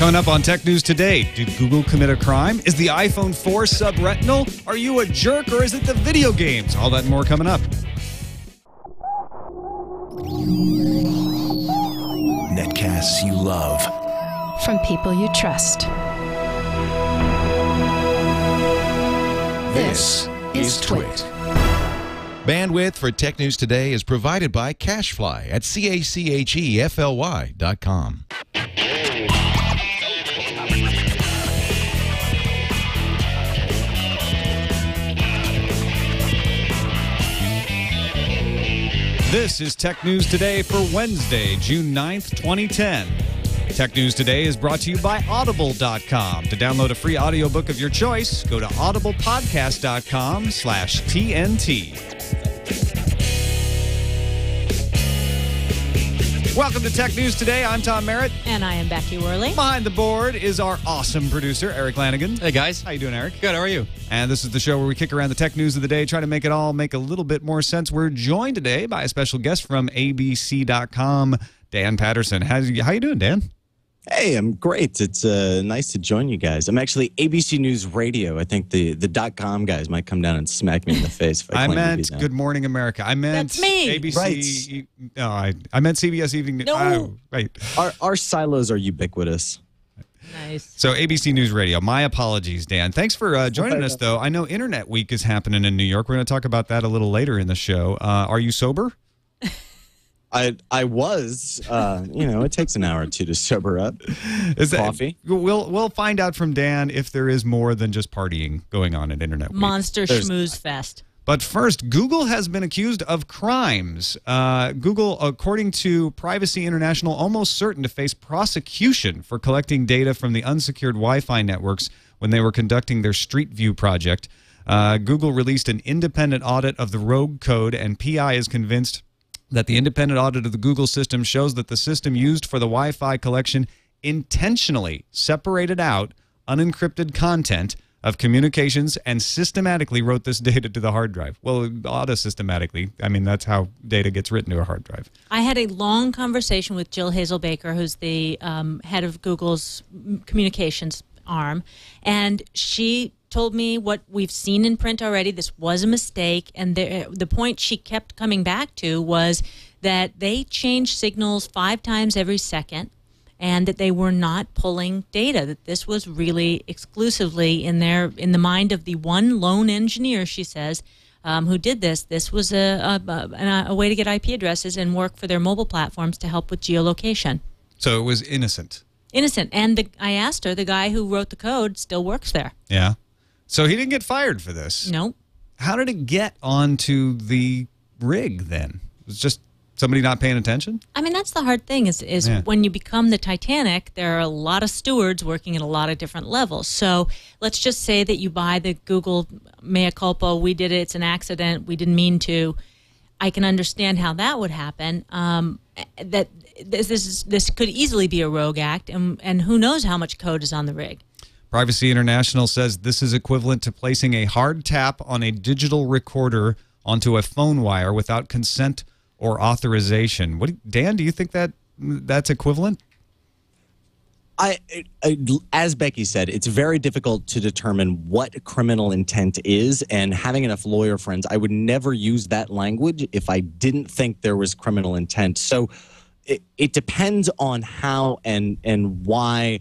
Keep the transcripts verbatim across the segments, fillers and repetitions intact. Coming up on Tech News Today, did Google commit a crime? Is the iPhone four sub-retinal? Are you a jerk or is it the video games? All that and more coming up. Netcasts you love. From people you trust. This is Twit. Bandwidth for Tech News Today is provided by CacheFly at C A C H E F L Y dot com. This is Tech News Today for Wednesday, June ninth, twenty ten. Tech News Today is brought to you by Audible dot com. To download a free audiobook of your choice, go to audible podcast dot com slash T N T. Welcome to Tech News Today. I'm Tom Merritt. And I am Becky Worley. Behind the board is our awesome producer, Eric Lanigan. Hey, guys. How you doing, Eric? Good. How are you? And this is the show where we kick around the tech news of the day, try to make it all make a little bit more sense. We're joined today by a special guest from A B C dot com, Dan Patterson. How you, how you doing, Dan? Hey, I'm great. It's uh, nice to join you guys. I'm actually A B C News Radio. I think the, the dot com guys might come down and smack me in the face. If I, I meant Good Morning America. I meant That's me. A B C. Right. No, I, I meant C B S Evening News. No. Oh, right. Our, our silos are ubiquitous. Nice. So A B C News Radio. My apologies, Dan. Thanks for uh, joining us, though. I know Internet Week is happening in New York. We're going to talk about that a little later in the show. Uh, are you sober? I I was. Uh, you know, it takes an hour or two to sober up. Is that, Coffee. We'll we'll find out from Dan if there is more than just partying going on at Internet Week. Monster There's Schmooze not. Fest. But first, Google has been accused of crimes. Uh, Google, according to Privacy International, almost certain to face prosecution for collecting data from the unsecured Wi-Fi networks when they were conducting their Street View project. Uh, Google released an independent audit of the rogue code, and P I is convinced that the independent audit of the Google system shows that the system used for the Wi-Fi collection intentionally separated out unencrypted content of communications and systematically wrote this data to the hard drive. Well, auto-systematically. I mean, that's how data gets written to a hard drive. I had a long conversation with Jill Hazel-Baker, who's the um, head of Google's communications arm, and she told me what we've seen in print already. This was a mistake, and the, the point she kept coming back to was that they change signals five times every second, and that they were not pulling data, that this was really exclusively in their in the mind of the one lone engineer, she says, um, who did this. This was a, a, a way to get I P addresses and work for their mobile platforms to help with geolocation. So it was innocent. Innocent. And the, I asked her, the guy who wrote the code still works there. Yeah. So he didn't get fired for this. Nope. How did it get onto the rig then? It was just somebody not paying attention? I mean, that's the hard thing is, is yeah. when you become the Titanic, there are a lot of stewards working at a lot of different levels. So let's just say that you buy the Google mea culpa, we did it, it's an accident, we didn't mean to. I can understand how that would happen. Um, that this, this, this could easily be a rogue act, and, and who knows how much code is on the rig. Privacy International says this is equivalent to placing a hard tap on a digital recorder onto a phone wire without consent or authorization. What, Dan, do you think that that's equivalent? I, I, as Becky said, it's very difficult to determine what criminal intent is, and having enough lawyer friends, I would never use that language if I didn't think there was criminal intent. So it, it depends on how and, and why,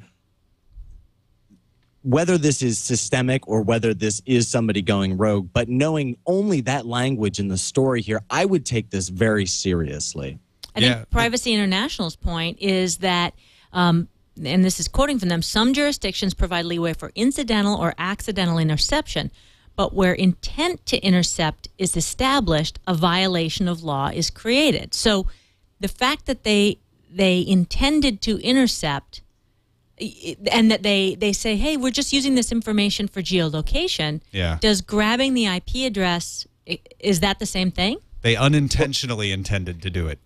whether this is systemic or whether this is somebody going rogue, but knowing only that language in the story here, I would take this very seriously. I yeah. think Privacy International's point is that, um, and this is quoting from them, some jurisdictions provide leeway for incidental or accidental interception, but where intent to intercept is established, a violation of law is created. So the fact that they they intended to intercept, and that they, they say, hey, we're just using this information for geolocation. Yeah. Does grabbing the I P address, is that the same thing? They unintentionally well, intended to do it.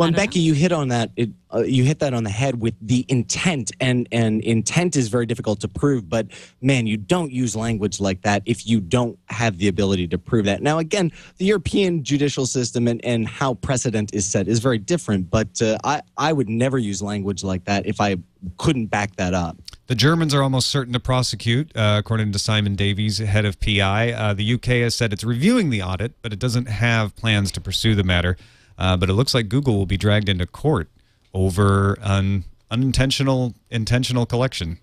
Well, and Becky, know. you hit on that. It, uh, you hit that on the head with the intent, and and intent is very difficult to prove. But man, you don't use language like that if you don't have the ability to prove that. Now, again, the European judicial system and and how precedent is set is very different. But uh, I I would never use language like that if I couldn't back that up. The Germans are almost certain to prosecute, uh, according to Simon Davies, head of P I. Uh, the U K has said it's reviewing the audit, but it doesn't have plans to pursue the matter. Uh, but it looks like Google will be dragged into court over an unintentional, intentional collection.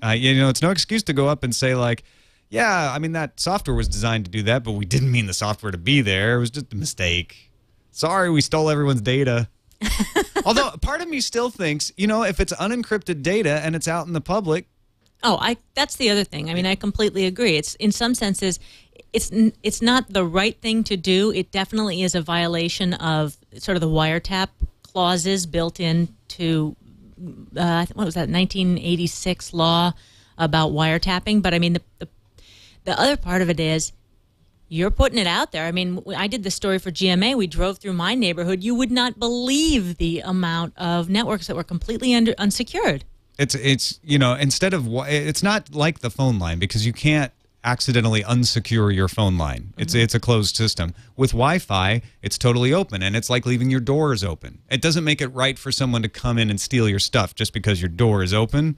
Uh, you know, it's no excuse to go up and say, like, yeah, I mean, that software was designed to do that, but we didn't mean the software to be there. It was just a mistake. Sorry, we stole everyone's data. Although part of me still thinks, you know, if it's unencrypted data and it's out in the public. Oh, I that's the other thing. I mean, I completely agree. It's in some senses, it's it's not the right thing to do. It definitely is a violation of sort of the wiretap clauses built into uh, what was that nineteen eighty-six law about wiretapping. But I mean, the the, the other part of it is, you're putting it out there. I mean, I did the story for G M A. We drove through my neighborhood. You would not believe the amount of networks that were completely under, unsecured. It's, it's you know, instead of, it's not like the phone line because you can't accidentally unsecure your phone line. It's, mm-hmm. it's a closed system. With Wi-Fi, it's totally open, and it's like leaving your doors open. It doesn't make it right for someone to come in and steal your stuff just because your door is open,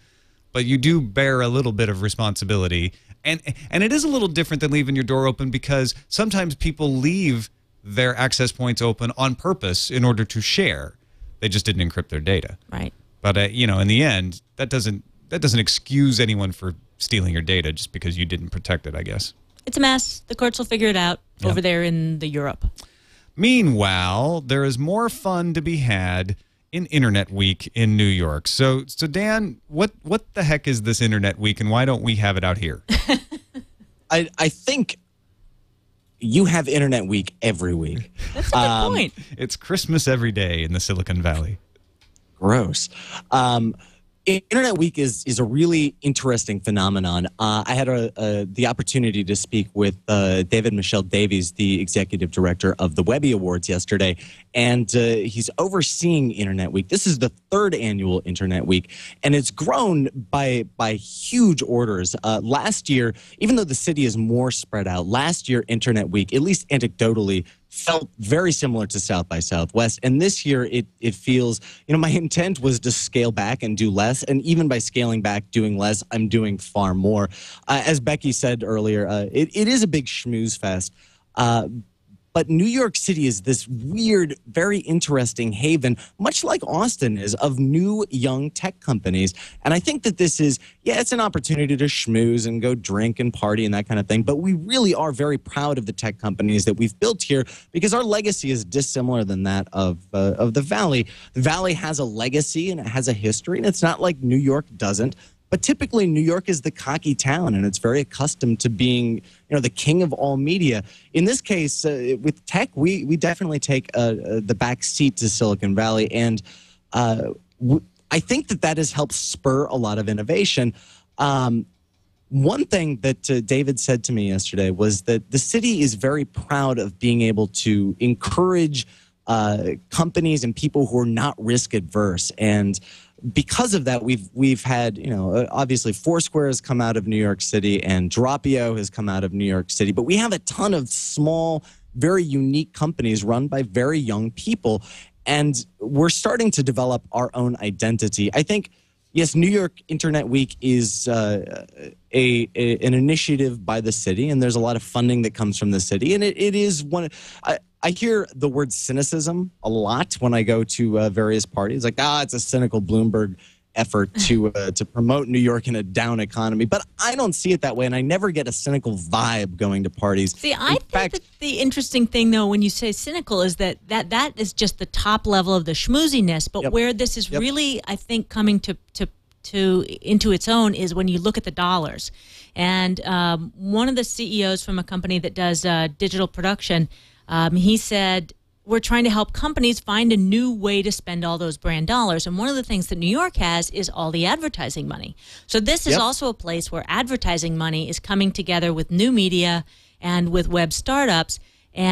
but you do bear a little bit of responsibility. And and it is a little different than leaving your door open because sometimes people leave their access points open on purpose in order to share. They just didn't encrypt their data. Right. But uh, you know, in the end, that doesn't that doesn't excuse anyone for stealing your data just because you didn't protect it, I guess. It's a mess. The courts will figure it out yeah. over there in the Europe. Meanwhile, there is more fun to be had in Internet Week in New York. So, so Dan, what, what the heck is this Internet Week, and why don't we have it out here? I, I think you have Internet Week every week. That's a good um, point. It's Christmas every day in the Silicon Valley. Gross. Um, Internet Week is, is a really interesting phenomenon. Uh, I had a, a, the opportunity to speak with uh, David Michelle Davies, the executive director of the Webby Awards yesterday, and uh, he's overseeing Internet Week. This is the third annual Internet Week, and it's grown by, by huge orders. Uh, last year, even though the city is more spread out, last year Internet Week, at least anecdotally, felt very similar to South by Southwest. And this year it, it feels, you know, my intent was to scale back and do less. And even by scaling back, doing less, I'm doing far more. Uh, as Becky said earlier, uh, it, it is a big schmooze fest. Uh, but New York City is this weird, very interesting haven, much like Austin is, of new young tech companies. And I think that this is, yeah, it's an opportunity to schmooze and go drink and party and that kind of thing. But we really are very proud of the tech companies that we've built here because our legacy is dissimilar than that of, uh, of the Valley. The Valley has a legacy and it has a history, and it's not like New York doesn't. But typically, New York is the cocky town, and it's very accustomed to being, you know, the king of all media. In this case, uh, with tech, we we definitely take uh, uh, the back seat to Silicon Valley, and uh, w I think that that has helped spur a lot of innovation. Um, one thing that uh, David said to me yesterday was that the city is very proud of being able to encourage uh, companies and people who are not risk adverse, and because of that, we've we've had, you know, obviously Foursquare has come out of New York City and Dropio has come out of New York City, but we have a ton of small, very unique companies run by very young people, and we're starting to develop our own identity. I think, yes, New York Internet Week is uh, a, a an initiative by the city, and there's a lot of funding that comes from the city, and it, it is one. I, I hear the word cynicism a lot when I go to uh, various parties. Like, ah, it's a cynical Bloomberg effort to uh, to promote New York in a down economy. But I don't see it that way, and I never get a cynical vibe going to parties. See, I in think fact, that the interesting thing, though, when you say cynical is that that, that is just the top level of the schmooziness. But yep. where this is yep. really, I think, coming to, to, to into its own is when you look at the dollars. And um, one of the C E Os from a company that does uh, digital production, Um, he said, we're trying to help companies find a new way to spend all those brand dollars. And one of the things that New York has is all the advertising money. So this is Yep. also a place where advertising money is coming together with new media and with web startups.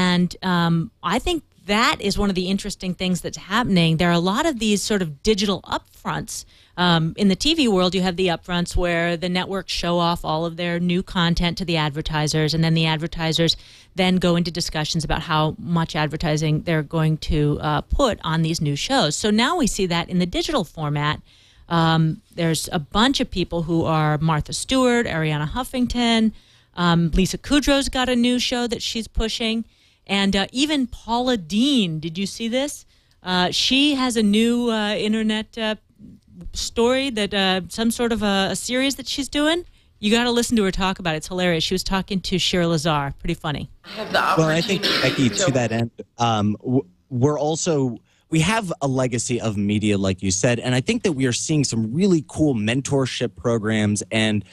And um, I think that is one of the interesting things that's happening. There are a lot of these sort of digital upfronts. Um, in the T V world, you have the upfronts where the networks show off all of their new content to the advertisers, and then the advertisers then go into discussions about how much advertising they're going to uh, put on these new shows. So now we see that in the digital format. Um, there's a bunch of people who are Martha Stewart, Arianna Huffington, um, Lisa Kudrow's got a new show that she's pushing, and uh, even Paula Deen. Did you see this? Uh, she has a new uh, internet uh, story that uh, some sort of a, a series that she's doing. You got to listen to her talk about it. It's hilarious. She was talking to Shira Lazar. Pretty funny. I have the well, I think, Becky, to that end, um, we're also... we have a legacy of media, like you said, and I think that we are seeing some really cool mentorship programs and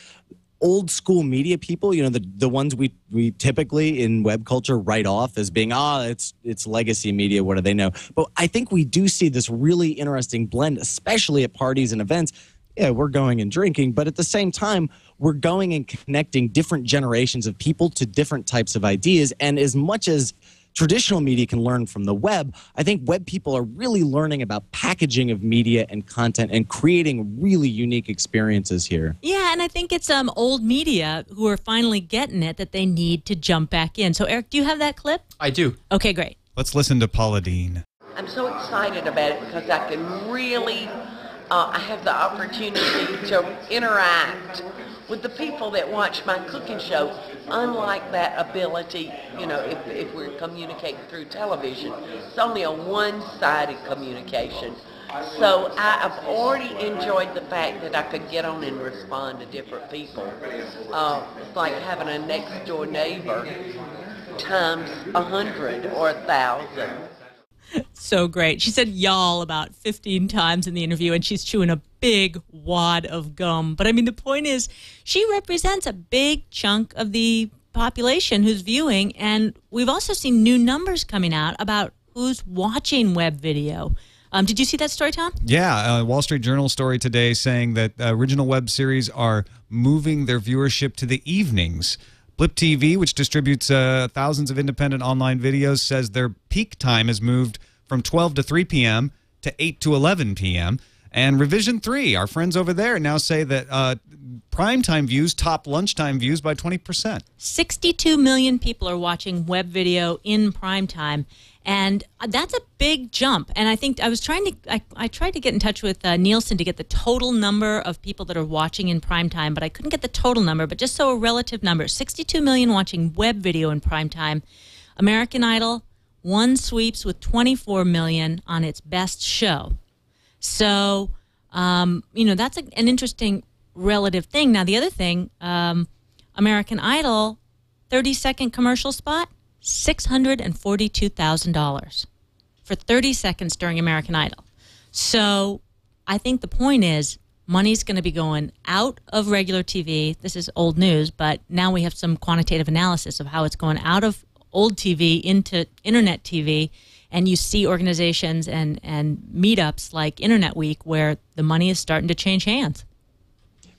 old school media people, you know, the, the ones we, we typically in web culture write off as being, ah, oh, it's, it's legacy media, what do they know? But I think we do see this really interesting blend, especially at parties and events. Yeah, we're going and drinking, but at the same time, we're going and connecting different generations of people to different types of ideas, and as much as traditional media can learn from the web, I think web people are really learning about packaging of media and content and creating really unique experiences here. Yeah, and I think it's um, old media who are finally getting it that they need to jump back in. So, Eric, do you have that clip? I do. Okay, great. Let's listen to Paula Deen. I'm so excited about it because I can really, uh, I have the opportunity to interact with the people that watch my cooking show, unlike that ability, you know, if, if we're communicating through television, it's only a one-sided communication. So I, I've already enjoyed the fact that I could get on and respond to different people. Uh, it's like having a next-door neighbor times a hundred or a thousand. So great. She said y'all about fifteen times in the interview, and she's chewing a big wad of gum. But, I mean, the point is she represents a big chunk of the population who's viewing, and we've also seen new numbers coming out about who's watching web video. Um, did you see that story, Tom? Yeah, uh, Wall Street Journal story today saying that uh, original web series are moving their viewership to the evenings. Blip T V, which distributes uh, thousands of independent online videos, says their peak time has moved from twelve to three p m to eight to eleven p m And Revision three, our friends over there, now say that uh, primetime views top lunchtime views by twenty percent. sixty-two million people are watching web video in primetime, and that's a big jump. And I think I was trying to, I, I tried to get in touch with uh, Nielsen to get the total number of people that are watching in primetime, but I couldn't get the total number, but just so a relative number. sixty-two million watching web video in primetime. American Idol, one sweeps with twenty-four million on its best show. So, um, you know, that's a, an interesting relative thing. Now, the other thing, um, American Idol, thirty-second commercial spot, six hundred forty-two thousand dollars for thirty seconds during American Idol. So I think the point is money's going to be going out of regular T V. This is old news, but now we have some quantitative analysis of how it's going out of old T V into internet T V. And you see organizations and, and meetups like Internet Week where the money is starting to change hands.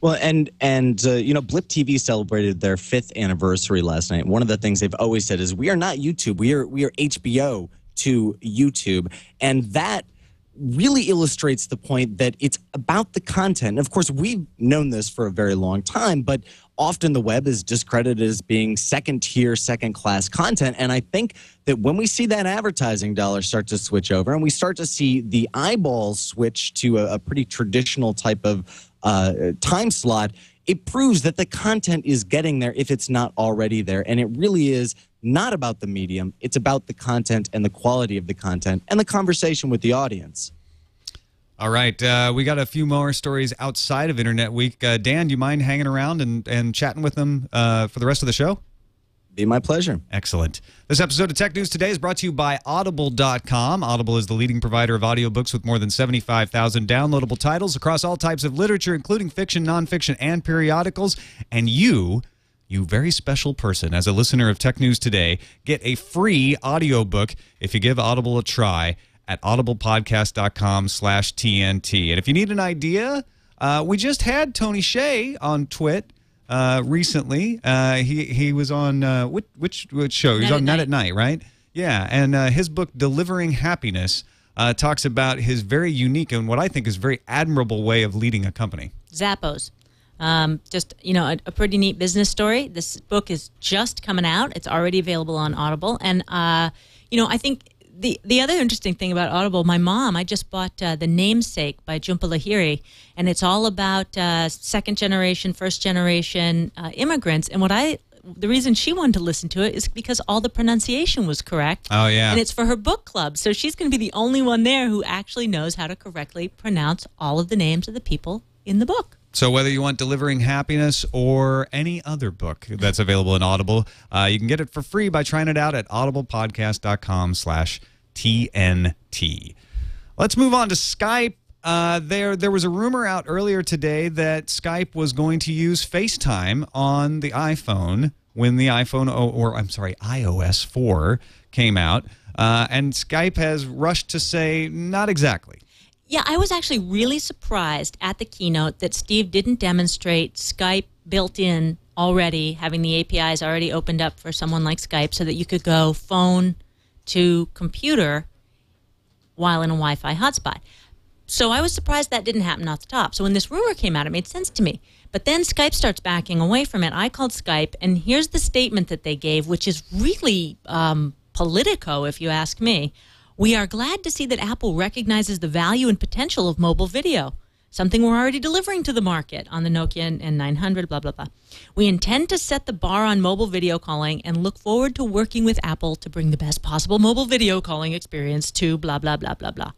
Well, and, and uh, you know, Blip T V celebrated their fifth anniversary last night. One of the things they've always said is we are not YouTube. We are, we are H B O to YouTube. And that really illustrates the point that it's about the content. Of course, we've known this for a very long time, but often the web is discredited as being second-tier, second-class content. And I think that when we see that advertising dollar start to switch over and we start to see the eyeballs switch to a, a pretty traditional type of uh, time slot, it proves that the content is getting there if it's not already there. And it really is not about the medium. It's about the content and the quality of the content and the conversation with the audience. All right. Uh, we got a few more stories outside of Internet Week. Uh, Dan, do you mind hanging around and, and chatting with them uh, for the rest of the show? Be my pleasure. Excellent. This episode of Tech News Today is brought to you by Audible dot com. Audible is the leading provider of audiobooks with more than seventy-five thousand downloadable titles across all types of literature, including fiction, nonfiction, and periodicals. And you... you very special person, as a listener of Tech News Today, get a free audiobook if you give Audible a try at audible podcast dot com slash T N T. And if you need an idea, uh, we just had Tony Shea on Twit uh, recently. Uh, he he was on uh, which, which which show? He was on Night at Night, right? Yeah, and uh, his book, Delivering Happiness, uh, talks about his very unique and what I think is very admirable way of leading a company. Zappos. Um, just, you know, a, a pretty neat business story. This book is just coming out. It's already available on Audible. And, uh, you know, I think the the other interesting thing about Audible, my mom, I just bought uh, The Namesake by Jhumpa Lahiri. And it's all about uh, second generation, first generation uh, immigrants. And what I... the reason she wanted to listen to it is because all the pronunciation was correct. Oh, yeah. And it's for her book club. So she's going to be the only one there who actually knows how to correctly pronounce all of the names of the people in the book. So whether you want Delivering Happiness or any other book that's available in Audible, uh, you can get it for free by trying it out at audible podcast dot com slash T N T. Let's move on to Skype. Uh, there, there was a rumor out earlier today that Skype was going to use FaceTime on the iPhone when the iPhone, or, or I'm sorry, i O S four came out. Uh, and Skype has rushed to say, not exactly. Yeah, I was actually really surprised at the keynote that Steve didn't demonstrate Skype built in already, having the A P Is already opened up for someone like Skype so that you could go phone to computer while in a Wi-Fi hotspot. So I was surprised that didn't happen off the top. So when this rumor came out, it made sense to me. But then Skype starts backing away from it. I called Skype, and here's the statement that they gave, which is really um, politico, if you ask me. We are glad to see that Apple recognizes the value and potential of mobile video, something we're already delivering to the market on the Nokia and nine hundred, blah, blah, blah. We intend to set the bar on mobile video calling and look forward to working with Apple to bring the best possible mobile video calling experience to blah, blah, blah, blah, blah.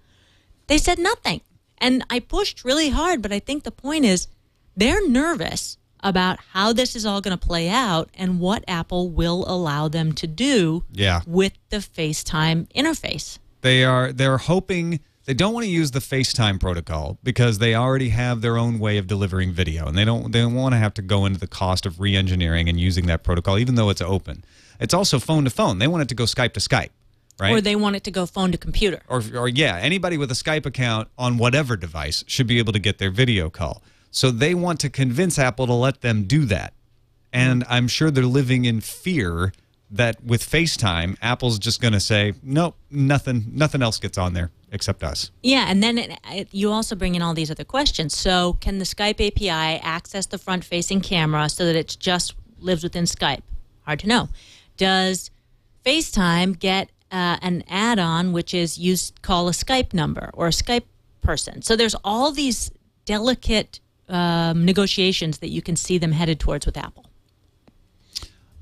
They said nothing. And I pushed really hard, but I think the point is they're nervous about how this is all going to play out and what Apple will allow them to do yeah. with the FaceTime interface. They are they're hoping they don't want to use the FaceTime protocol because they already have their own way of delivering video, and they don't they don't want to have to go into the cost of re-engineering and using that protocol, even though it's open. It's also phone to phone. They want it to go Skype to Skype. Right? Or they want it to go phone to computer. Or, or, yeah, anybody with a Skype account on whatever device should be able to get their video call. So they want to convince Apple to let them do that. And I'm sure they're living in fear that with FaceTime, Apple's just going to say, nope, nothing, nothing else gets on there except us. Yeah, and then it, it, you also bring in all these other questions. So can the Skype A P I access the front-facing camera so that it just lives within Skype? Hard to know. Does FaceTime get... Uh, an add-on, which is you call a Skype number or a Skype person. So there's all these delicate um, negotiations that you can see them headed towards with Apple.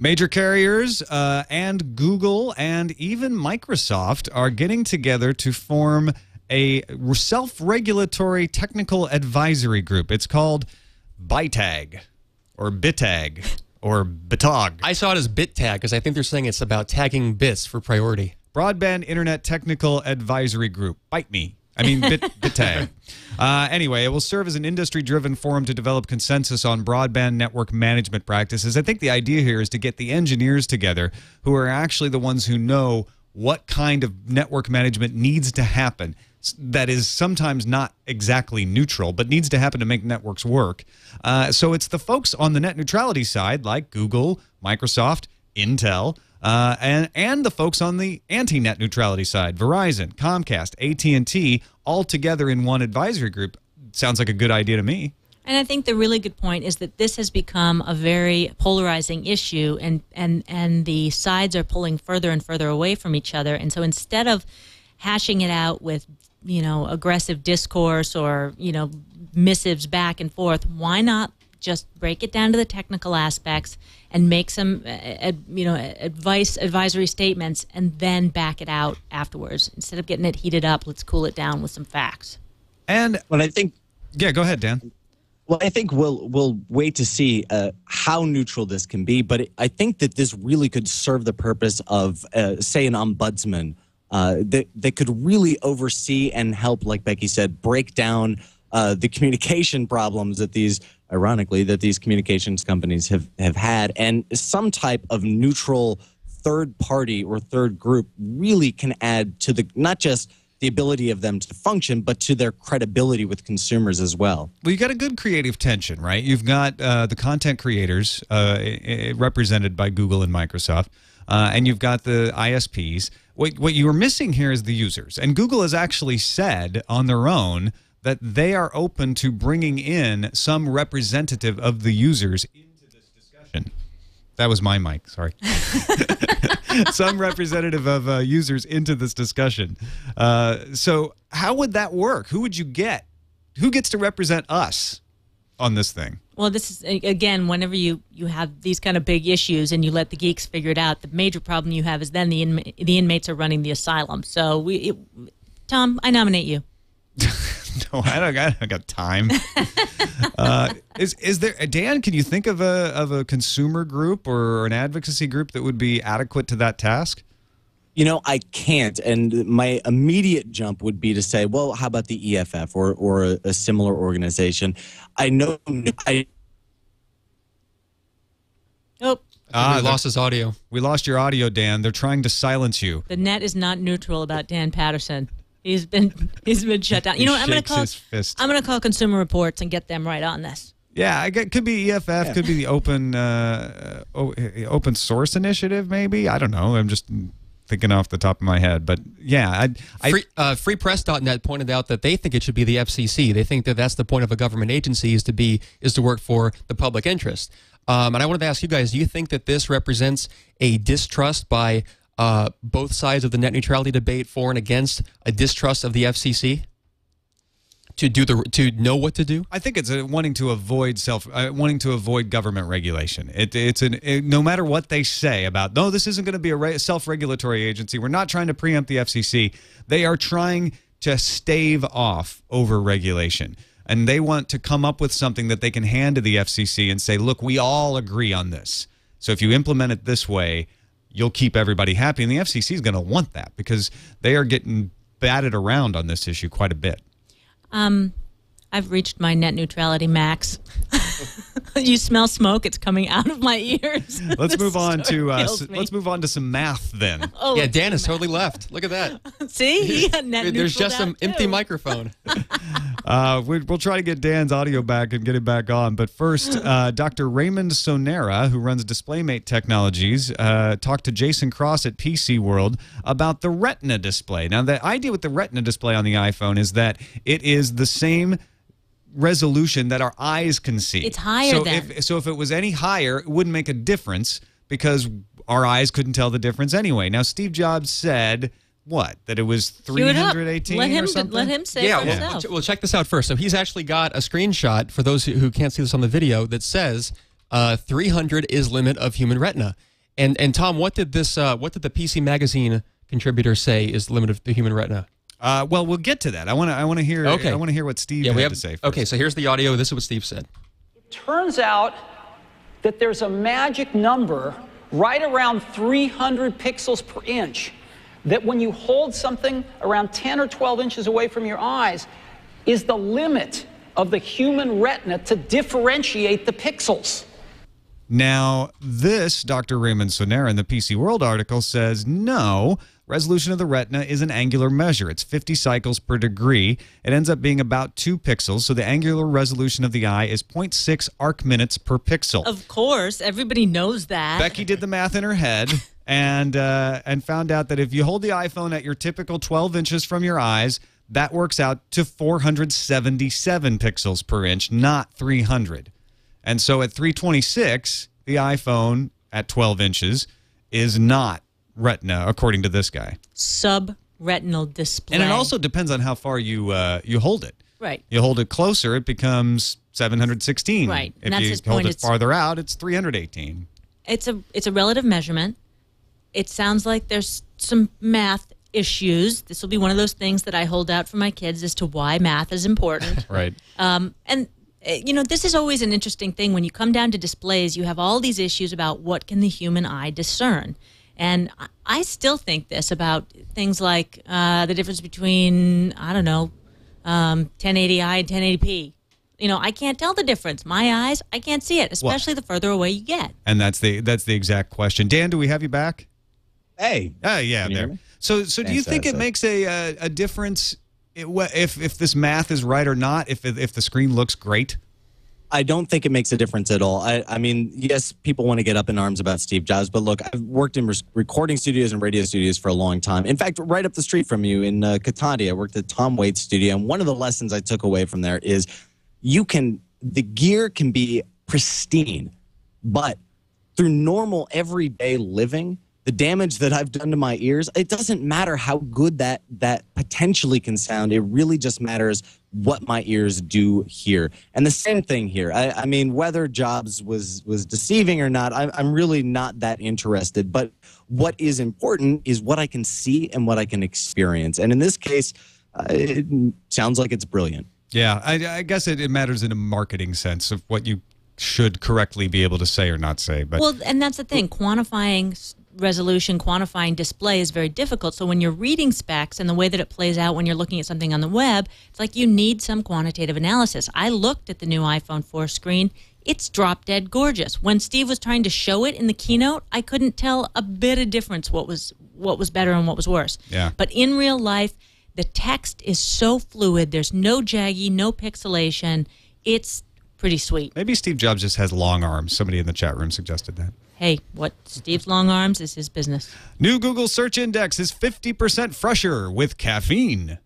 Major carriers uh, and Google and even Microsoft are getting together to form a self-regulatory technical advisory group. It's called BITAG or BITAG. Or BITAG. I saw it as BITAG because I think they're saying it's about tagging bits for priority. Broadband Internet Technical Advisory Group. Bite me. I mean, bit, BITAG. Uh, anyway, it will serve as an industry-driven forum to develop consensus on broadband network management practices. I think the idea here is to get the engineers together who are actually the ones who know what kind of network management needs to happen. That is sometimes not exactly neutral, but needs to happen to make networks work. Uh, so it's the folks on the net neutrality side, like Google, Microsoft, Intel, uh, and, and the folks on the anti-net neutrality side, Verizon, Comcast, A T and T, all together in one advisory group. Sounds like a good idea to me. And I think the really good point is that this has become a very polarizing issue, and, and, and the sides are pulling further and further away from each other. And so instead of hashing it out with you know, aggressive discourse or, you know, missives back and forth, why not just break it down to the technical aspects and make some, uh, you know, advice, advisory statements and then back it out afterwards? Instead of getting it heated up, let's cool it down with some facts. And well, I think... Yeah, go ahead, Dan. Well, I think we'll we'll wait to see uh, how neutral this can be, but it, I think that this really could serve the purpose of, uh, say, an ombudsman Uh, that, that could really oversee and help, like Becky said, break down uh, the communication problems that these, ironically, that these communications companies have, have had. And some type of neutral third party or third group really can add to the, not just the ability of them to function, but to their credibility with consumers as well. Well, you've got a good creative tension, right? You've got uh, the content creators uh, represented by Google and Microsoft, uh, and you've got the I S Ps. What, what you're missing here is the users. And Google has actually said on their own that they are open to bringing in some representative of the users into this discussion. That was my mic, sorry. Some representative of uh, users into this discussion. Uh, so how would that work? Who would you get? Who gets to represent us on this thing? Well, this is, again, whenever you, you have these kind of big issues and you let the geeks figure it out, the major problem you have is then the, inma the inmates are running the asylum. So, we, it, Tom, I nominate you. No, I don't, I don't got time. uh, is is there Dan? Can you think of a of a consumer group or an advocacy group that would be adequate to that task? You know, I can't. And my immediate jump would be to say, well, how about the E F F or or a, a similar organization? I know. I oh. Ah, we lost his audio. We lost your audio, Dan. They're trying to silence you. The net is not neutral about Dan Patterson. He's been he's been shut down. You know what, I'm going to call I'm going to call Consumer Reports and get them right on this. Yeah, I get, could be E F F, yeah. Could be the open uh, open source initiative, maybe. I don't know. I'm just thinking off the top of my head, but yeah, I, I Free, uh, free press dot net pointed out that they think it should be the F C C. They think that that's the point of a government agency is to be is to work for the public interest. Um, and I wanted to ask you guys: do you think that this represents a distrust by Uh, both sides of the net neutrality debate, for and against, a distrust of the F C C to do the to know what to do? I think it's a, wanting to avoid self, uh, wanting to avoid government regulation. It, it's an it, no matter what they say about no, this isn't going to be a self-regulatory agency. We're not trying to preempt the F C C. They are trying to stave off over-regulation, and they want to come up with something that they can hand to the F C C and say, look, we all agree on this. So if you implement it this way, you'll keep everybody happy. And the F C C is going to want that because they are getting batted around on this issue quite a bit. Um, I've reached my net neutrality max. You smell smoke; it's coming out of my ears. Let's move on to uh, let's move on to some math then. Oh, yeah, Dan has totally left. Look at that. See, he got net neutral. There's just some empty microphone. uh, we, we'll try to get Dan's audio back and get it back on. But first, uh, Doctor Raymond Sonera, who runs DisplayMate Technologies, uh, talked to Jason Cross at P C World about the Retina display. Now, the idea with the Retina display on the iPhone is that it is the same resolution that our eyes can see. It's higher so than. If, so if it was any higher, it wouldn't make a difference because our eyes couldn't tell the difference anyway. Now, Steve Jobs said, what? That it was three hundred eighteen let him, or something? Let him say yeah, it himself. Well, well, check this out first. So he's actually got a screenshot, for those who can't see this on the video, that says uh, three hundred is limit of human retina. And, and Tom, what did, this, uh, what did the P C Magazine contributor say is the limit of the human retina? Uh, well, we'll get to that. I want to. I want to hear. Okay. I want to hear what Steve yeah, had have, to say. First. Okay, so here's the audio. This is what Steve said. It turns out that there's a magic number right around three hundred pixels per inch that, when you hold something around ten or twelve inches away from your eyes, is the limit of the human retina to differentiate the pixels. Now, this Doctor Raymond Sonera in the P C World article says no. Resolution of the retina is an angular measure. It's fifty cycles per degree. It ends up being about two pixels, so the angular resolution of the eye is zero point six arc minutes per pixel. Of course, everybody knows that. Becky did the math in her head and, uh, and found out that if you hold the iPhone at your typical twelve inches from your eyes, that works out to four hundred seventy-seven pixels per inch, not three hundred. And so at three twenty-six, the iPhone at twelve inches is not retina, according to this guy. Sub-retinal display. And it also depends on how far you uh, you hold it. Right. You hold it closer, it becomes seven hundred sixteen. Right. If and that's you his hold point. It farther out, it's three hundred eighteen. It's a it's a relative measurement. It sounds like there's some math issues. This will be one of those things that I hold out for my kids as to why math is important. Right. Um, and you know, this is always an interesting thing when you come down to displays. You have all these issues about what can the human eye discern. And I still think this about things like uh, the difference between, I don't know, um, ten eighty i and ten eighty p. You know, I can't tell the difference. My eyes, I can't see it, especially well, the further away you get. And that's the that's the exact question. Dan, do we have you back? Hey. Uh, yeah. There. So, so do you think it makes a a, a difference if if this math is right or not? If if the screen looks great? I don't think it makes a difference at all. I, I mean, yes, people want to get up in arms about Steve Jobs, but look, I've worked in recording studios and radio studios for a long time. In fact, right up the street from you in uh, Cotati, I worked at Tom Waits Studio, and one of the lessons I took away from there is you can, the gear can be pristine, but through normal everyday living, the damage that I've done to my ears, it doesn't matter how good that that potentially can sound. It really just matters what my ears do hear. And the same thing here. I, I mean, whether Jobs was, was deceiving or not, I, I'm really not that interested. But what is important is what I can see and what I can experience. And in this case, uh, it sounds like it's brilliant. Yeah, I, I guess it, it matters in a marketing sense of what you should correctly be able to say or not say. But well, and that's the thing. Quantifying resolution, quantifying display is very difficult. So when you're reading specs and the way that it plays out when you're looking at something on the web, it's like you need some quantitative analysis. I looked at the new iPhone four screen. It's drop-dead gorgeous. When Steve was trying to show it in the keynote, I couldn't tell a bit of difference what was what was better and what was worse. Yeah. But in real life, the text is so fluid. There's no jaggy, no pixelation. It's pretty sweet. Maybe Steve Jobs just has long arms. Somebody in the chat room suggested that. Hey, what Steve's long arms is his business. New Google search index is fifty percent fresher with caffeine.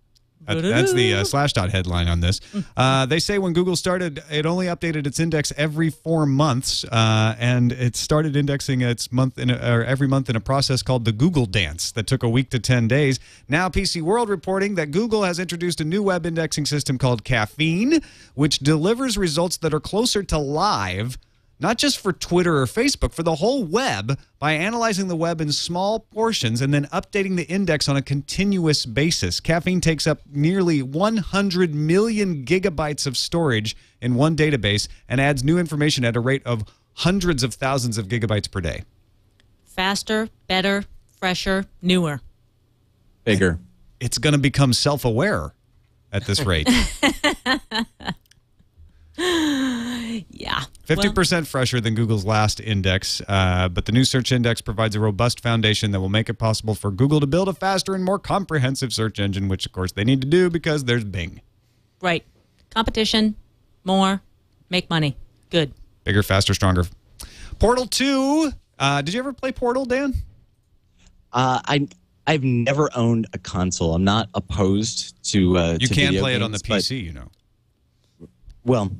That, that's the uh, Slashdot headline on this. Uh, they say when Google started, it only updated its index every four months, uh, and it started indexing its month in a, or every month in a process called the Google Dance that took a week to ten days. Now, P C World reporting that Google has introduced a new web indexing system called Caffeine, which delivers results that are closer to live, not just for Twitter or Facebook, for the whole web by analyzing the web in small portions and then updating the index on a continuous basis. Caffeine takes up nearly one hundred million gigabytes of storage in one database and adds new information at a rate of hundreds of thousands of gigabytes per day. Faster, better, fresher, newer. Bigger. It's going to become self-aware at this rate. Yeah. fifty percent well, fresher than Google's last index, uh, but the new search index provides a robust foundation that will make it possible for Google to build a faster and more comprehensive search engine, which, of course, they need to do because there's Bing. Right. Competition, more, make money. Good. Bigger, faster, stronger. Portal two. Uh, did you ever play Portal, Dan? Uh, I... I've never owned a console. I'm not opposed to uh, You to can play games, it on the P C, you know. Well,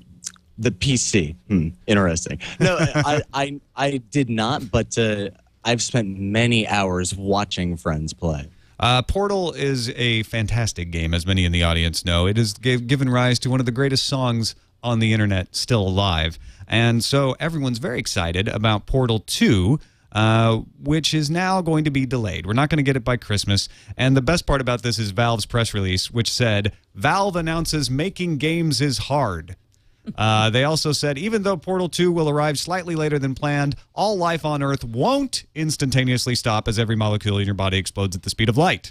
the P C. Hmm, interesting. No, I, I I did not, but uh, I've spent many hours watching friends play. Uh, Portal is a fantastic game, as many in the audience know. It has given rise to one of the greatest songs on the internet still alive. And so everyone's very excited about Portal two, uh, which is now going to be delayed. We're not going to get it by Christmas. And the best part about this is Valve's press release, which said, Valve announces making games is hard. Uh, they also said, even though Portal two will arrive slightly later than planned, all life on Earth won't instantaneously stop as every molecule in your body explodes at the speed of light.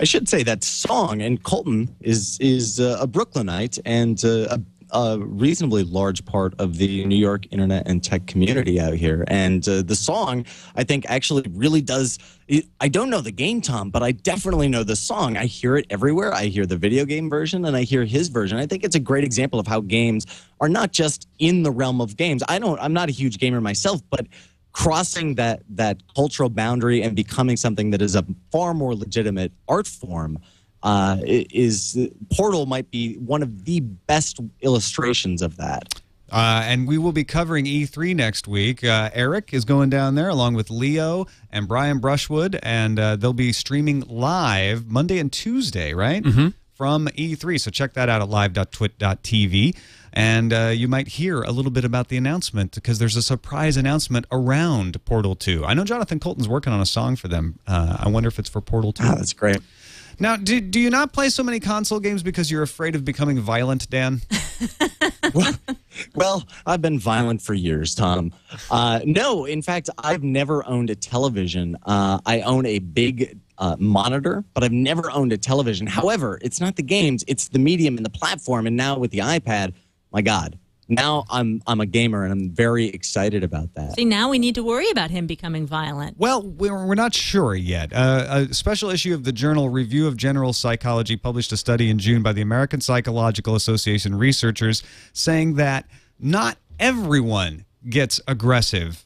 I should say that song, and Colton is, is uh, a Brooklynite and uh, a, a reasonably large part of the New York internet and tech community out here. And uh, the song, I think, actually really does... I don't know the game, Tom, but I definitely know the song. I hear it everywhere. I hear the video game version, and I hear his version. I think it's a great example of how games are not just in the realm of games. I don't, I'm not a huge gamer myself, but crossing that, that cultural boundary and becoming something that is a far more legitimate art form uh, is Portal might be one of the best illustrations of that. Uh, and we will be covering E three next week. Uh, Eric is going down there along with Leo and Brian Brushwood, and uh, they'll be streaming live Monday and Tuesday, right? Mm-hmm. From E three. So check that out at live dot twit dot t v. And uh, you might hear a little bit about the announcement because there's a surprise announcement around Portal two. I know Jonathan Colton's working on a song for them. Uh, I wonder if it's for Portal two. Oh, that's great. Now, do, do you not play so many console games because you're afraid of becoming violent, Dan? well, well, I've been violent for years, Tom. Uh, no, in fact, I've never owned a television. Uh, I own a big uh, monitor, but I've never owned a television. However, it's not the games. It's the medium and the platform. And now with the iPad, my God, now I'm I'm a gamer, and I'm very excited about that. See, now we need to worry about him becoming violent. Well, we're, we're not sure yet. Uh, a special issue of the journal Review of General Psychology published a study in June by the American Psychological Association researchers saying that not everyone gets aggressive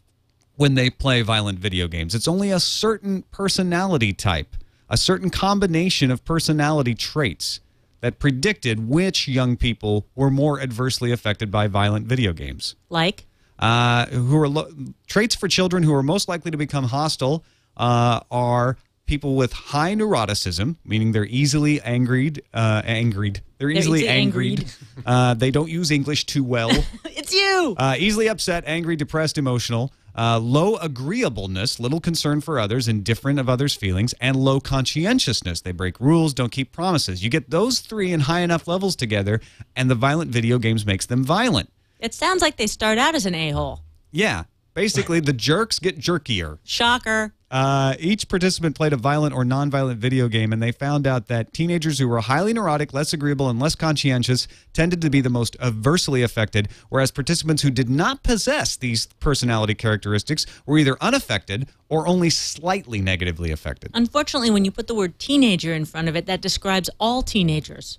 when they play violent video games. It's only a certain personality type, a certain combination of personality traits that predicted which young people were more adversely affected by violent video games. Like? Uh, who are lo traits for children who are most likely to become hostile uh, are people with high neuroticism, meaning they're easily angried. Uh, angried. They're easily, they're easily angried. angried. uh, they don't use English too well. It's you! Uh, easily upset, angry, depressed, emotional. Uh, low agreeableness, little concern for others, indifferent of others' feelings, and low conscientiousness. They break rules, don't keep promises. You get those three in high enough levels together, and the violent video games makes them violent. It sounds like they start out as an a-hole. Yeah. Basically, the jerks get jerkier. Shocker. Uh, each participant played a violent or nonviolent video game, and they found out that teenagers who were highly neurotic, less agreeable, and less conscientious tended to be the most adversely affected, whereas participants who did not possess these personality characteristics were either unaffected or only slightly negatively affected. Unfortunately, when you put the word teenager in front of it, that describes all teenagers.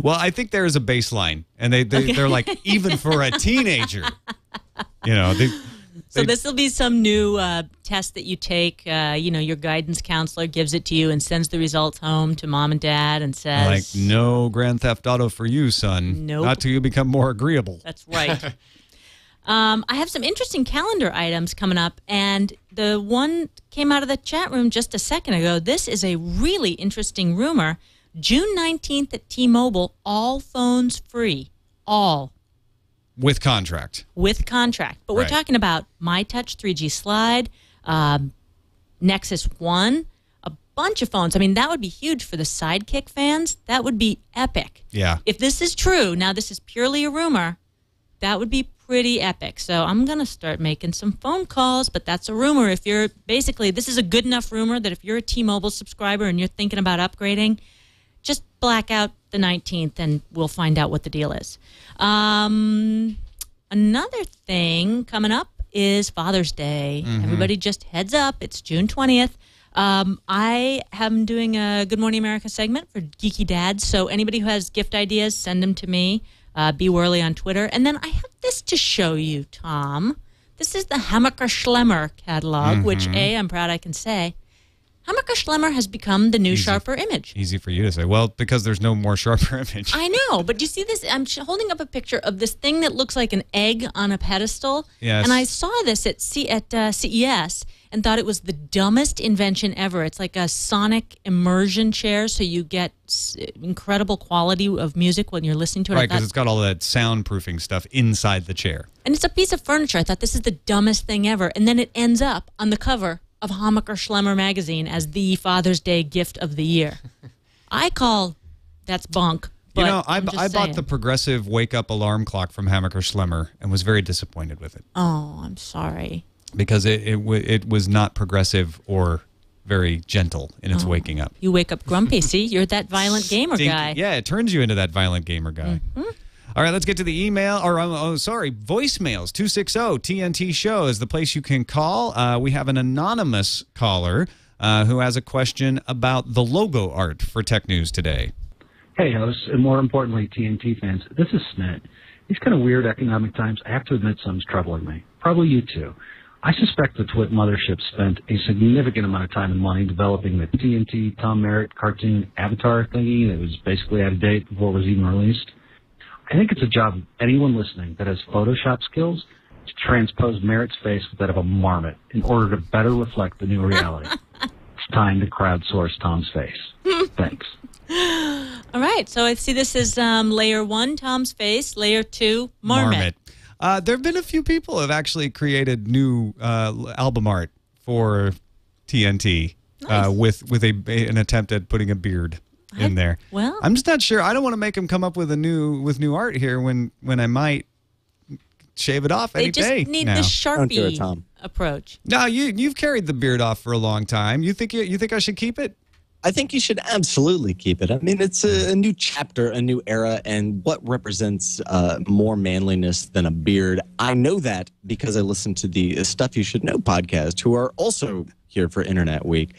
Well, I think there is a baseline, and they, they, okay. they're like, even for a teenager, you know, they... So this will be some new uh, test that you take. Uh, you know, your guidance counselor gives it to you and sends the results home to mom and dad and says... Like, no Grand Theft Auto for you, son. Nope. Not till you become more agreeable. That's right. um, I have some interesting calendar items coming up, and the one came out of the chat room just a second ago. This is a really interesting rumor. June nineteenth at T-Mobile, all phones free. All. With contract. With contract. But we're right. talking about MyTouch three G Slide, uh, Nexus One, a bunch of phones. I mean, that would be huge for the Sidekick fans. That would be epic. Yeah. If this is true, now this is purely a rumor, that would be pretty epic. So I'm going to start making some phone calls, but that's a rumor. If you're basically, this is a good enough rumor that if you're a T-Mobile subscriber and you're thinking about upgrading, just black out the nineteenth, and we'll find out what the deal is. Um, another thing coming up is Father's Day. Mm-hmm. Everybody just heads up. It's June twentieth. Um, I am doing a Good Morning America segment for Geeky Dads, so anybody who has gift ideas, send them to me. Uh, B. Worley on Twitter. And then I have this to show you, Tom. This is the Hammacher Schlemmer catalog, mm-hmm. which, A, I'm proud I can say, Hammacher Schlemmer has become the new easy, Sharper Image. Easy for you to say. Well, because there's no more Sharper Image. I know, but you see this? I'm holding up a picture of this thing that looks like an egg on a pedestal. Yes. And I saw this at, C at uh, C E S and thought it was the dumbest invention ever. It's like a sonic immersion chair, so you get incredible quality of music when you're listening to it. Right, because it's got all that soundproofing stuff inside the chair. And it's a piece of furniture. I thought this is the dumbest thing ever. And then it ends up on the cover of Hammacher Schlemmer magazine as the Father's Day gift of the year. I call that's bonk. But you know, I, I bought the progressive wake-up alarm clock from Hammacher Schlemmer and was very disappointed with it. Oh, I'm sorry. Because it it, it was not progressive or very gentle in its oh, waking up. You wake up grumpy. See, you're that violent gamer Stinky. guy. Yeah, it turns you into that violent gamer guy. Mm-hmm. All right, let's get to the email, or, oh, sorry, voicemails. two six zero T N T show is the place you can call. Uh, we have an anonymous caller uh, who has a question about the logo art for Tech News Today. Hey, hosts, and more importantly, T N T fans, this is Snit. These kind of weird economic times, I have to admit something's troubling me. Probably you too. I suspect the Twit mothership spent a significant amount of time and money developing the T N T Tom Merritt cartoon avatar thingy that was basically out of date before it was even released. I think it's a job of anyone listening that has Photoshop skills to transpose Merritt's face with that of a marmot in order to better reflect the new reality. It's time to crowdsource Tom's face. Thanks. All right. So I see this is um, layer one, Tom's face, layer two, marmot. marmot. Uh, there have been a few people who have actually created new uh, album art for T N T nice. uh, with, with a, an attempt at putting a beard in there. Well, I'm just not sure. I don't want to make them come up with a new with new art here when when I might shave it off any day. They just need now. the Sharpie don't do it, Tom. approach. No, you you've carried the beard off for a long time. You think you, you think I should keep it? I think you should absolutely keep it. I mean, it's a, a new chapter, a new era, and what represents uh, more manliness than a beard? I know that because I listen to the Stuff You Should Know podcast, who are also here for Internet Week.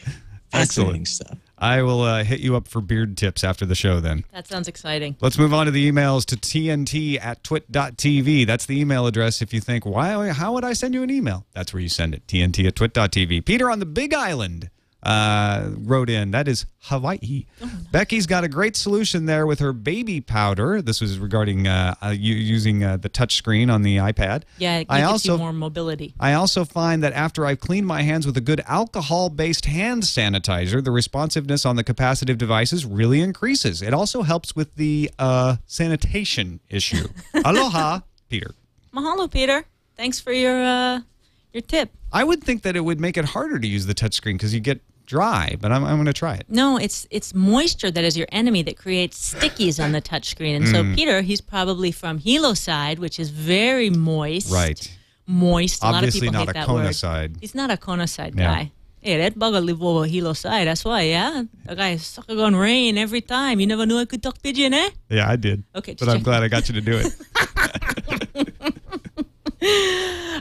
Fascinating Excellent. Stuff. I will uh, hit you up for beard tips after the show then. That sounds exciting. Let's move on to the emails to T N T at twit dot T V. That's the email address if you think, why? How would I send you an email? That's where you send it, T N T at twit dot T V. Peter on the Big Island uh, wrote in. That is Hawaii. Oh, nice. Becky's got a great solution there with her baby powder. This was regarding uh, uh, using uh, the touch screen on the iPad. Yeah, it gives you more mobility. I also find that after I've cleaned my hands with a good alcohol-based hand sanitizer, the responsiveness on the capacitive devices really increases. It also helps with the uh, sanitation issue. Aloha, Peter. Mahalo, Peter. Thanks for your uh, your tip. I would think that it would make it harder to use the touch screen because you get dry, but I'm, I'm going to try it. No, it's it's moisture that is your enemy that creates stickies on the touchscreen. And mm. so Peter, he's probably from Hilo side, which is very moist. Right. Moist. Obviously a lot of people hate that word. Obviously not a Kona side. He's not a Kona side yeah. guy. Hey, that bugger live over Hilo side. That's why, yeah? The guy is sucker going rain every time. You never knew I could talk pigeon, eh? Yeah, I did. Okay, but I'm glad I got you to do it.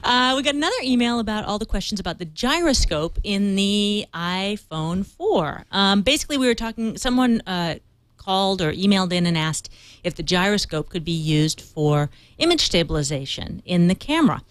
Uh, we got another email about all the questions about the gyroscope in the iPhone four. Um, basically, we were talking, someone uh, called or emailed in and asked if the gyroscope could be used for image stabilization in the camera.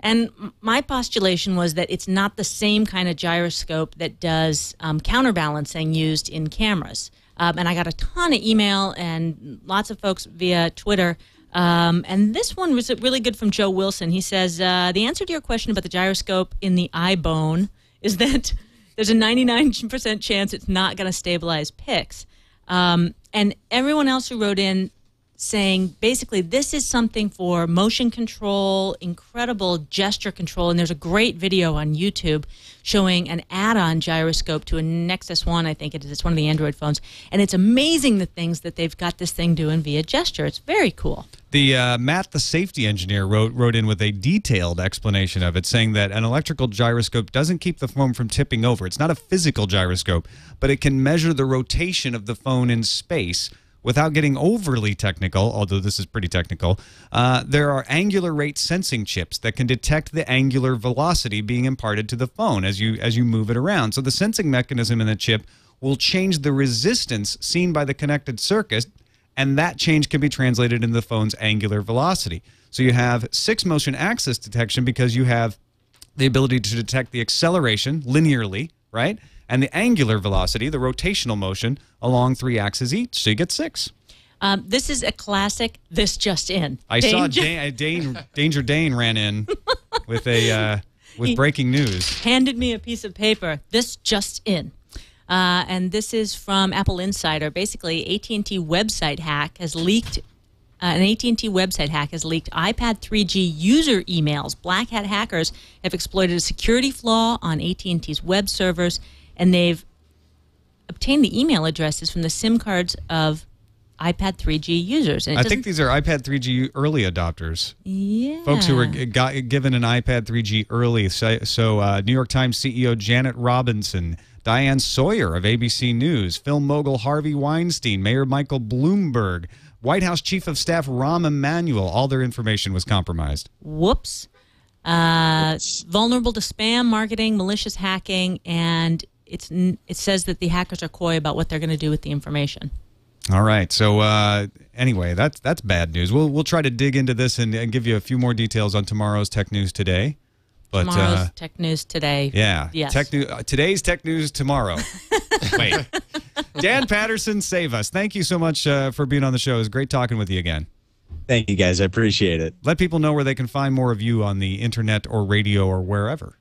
And my postulation was that it's not the same kind of gyroscope that does um, counterbalancing used in cameras. Um, and I got a ton of email and lots of folks via Twitter. Um, and this one was really good from Joe Wilson. He says, uh, the answer to your question about the gyroscope in the iBone is that there's a ninety-nine percent chance it's not going to stabilize pics. Um, and everyone else who wrote in saying, basically, this is something for motion control, incredible gesture control. And there's a great video on YouTube showing an add-on gyroscope to a Nexus One, I think it is. It's one of the Android phones. And it's amazing the things that they've got this thing doing via gesture. It's very cool. The, uh, Matt, the safety engineer, wrote, wrote in with a detailed explanation of it, saying that an electrical gyroscope doesn't keep the phone from tipping over. It's not a physical gyroscope, but it can measure the rotation of the phone in space. Without getting overly technical, although this is pretty technical, uh, there are angular rate sensing chips that can detect the angular velocity being imparted to the phone as you, as you move it around. So the sensing mechanism in the chip will change the resistance seen by the connected circuit, and that change can be translated into the phone's angular velocity. So you have six motion axis detection because you have the ability to detect the acceleration linearly, right? And the angular velocity, the rotational motion, along three axes each. So you get six. Um, this is a classic, this just in. I Danger. saw Dan, Dan, Danger Dane ran in with, a, uh, with breaking news. Handed me a piece of paper, this just in. Uh, and this is from Apple Insider. Basically, A T and T website hack has leaked, uh, an A T and T website hack has leaked iPad three G user emails. Black hat hackers have exploited a security flaw on A T and T's web servers, and they've obtained the email addresses from the SIM cards of iPad three G users. And I think these are iPad three G early adopters. Yeah. Folks who were got, given an iPad three G early. So, so uh, New York Times C E O Janet Robinson, Diane Sawyer of A B C News, film mogul Harvey Weinstein, Mayor Michael Bloomberg, White House Chief of Staff Rahm Emanuel, all their information was compromised. Whoops. Uh, Whoops. Vulnerable to spam, marketing, malicious hacking, and... It's, it says that the hackers are coy about what they're going to do with the information. All right. So uh, anyway, that's that's bad news. We'll we'll try to dig into this and, and give you a few more details on tomorrow's Tech News Today. But, tomorrow's uh, Tech News Today. Yeah. Yes. Tech new, uh, today's Tech News tomorrow. Wait. Dan Patterson, save us. Thank you so much uh, for being on the show. It was great talking with you again. Thank you, guys. I appreciate it. Let people know where they can find more of you on the internet or radio or wherever.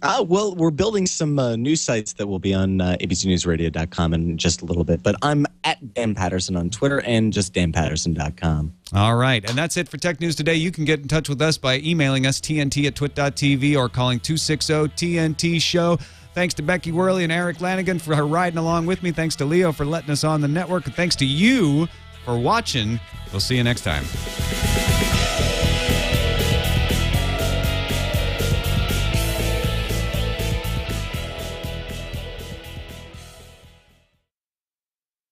Uh, well, we're building some uh, new sites that will be on uh, A B C news radio dot com in just a little bit. But I'm at Dan Patterson on Twitter and just Dan Patterson dot com. All right. And that's it for Tech News Today. You can get in touch with us by emailing us, T N T at twit dot T V, or calling two six zero T N T show. Thanks to Becky Worley and Eric Lanigan for riding along with me. Thanks to Leo for letting us on the network. And thanks to you for watching. We'll see you next time.